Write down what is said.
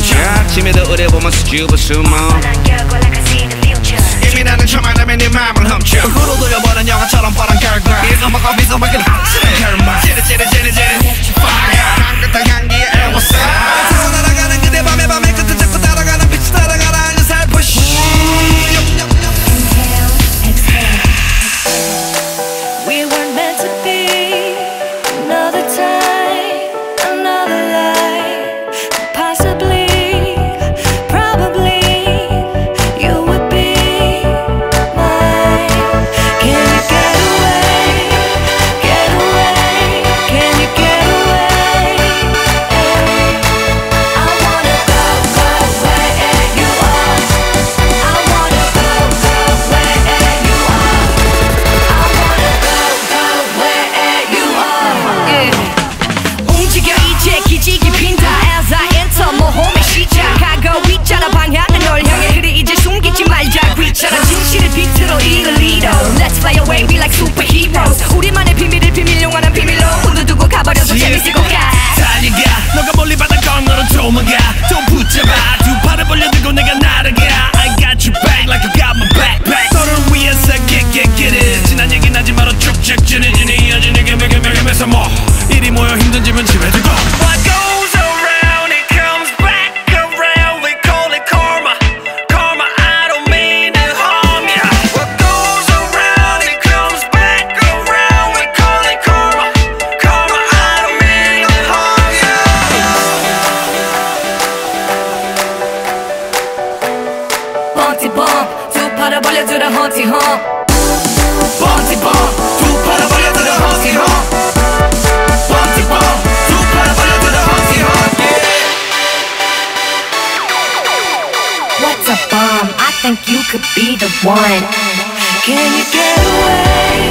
숨차 침에도 의뢰보면 수줍어 숨어 이미 나는 저만 하면 네 맘을 훔쳐 후로 돌려보는 영화처럼 뻔한 결과 It's on my coffee, so I can hot shit 찌릿찌릿찌릿 fire 땅끝한 향기에 애워싸 타고 날아가는 그대 밤의 끝을 잡고 따라가는 빛이 따라가라 하는 살포시 Inhale, exhale, exhale We weren't meant to be Another time, another life Possibly, probably You would be mine Can you get away, get away Can you get away I wanna go where you are I wanna go where you are I wanna go where you are yeah. 움직여 이제 기지개 핀다 As I enter 모험의 시작하고 있잖아 방향은 널 향해 그래 이제 숨기지 말자 귀찮아 진실을 빛으로 이을 리더 Let's fly away we like superheroes 우리만의 비밀을 비밀용하는 비밀로 흔들두고 가버려도 재밌을까 달려가 너가 멀리 바다 건너로 도망가 좀 붙잡아 두 팔을 벌려들고 내가 날아가 I got you back like you got my backpack 너를 위해서 get it 지난 얘긴 하지 말어 쭉쭉 지내지니 이어지니 개매개매개매서 뭐 이리 모여 힘든 집은 집에 두고 What goes around it comes back around we call it karma karma I don't mean to harm ya What goes around it comes back around we call it karma karma I don't mean to harm Bontibomb 두 팔을 벌려들어 헌티 홈 Bontibomb 두 팔을 벌려들어 헌티 홈 What's a bomb? I think you could be the one. Can you get away?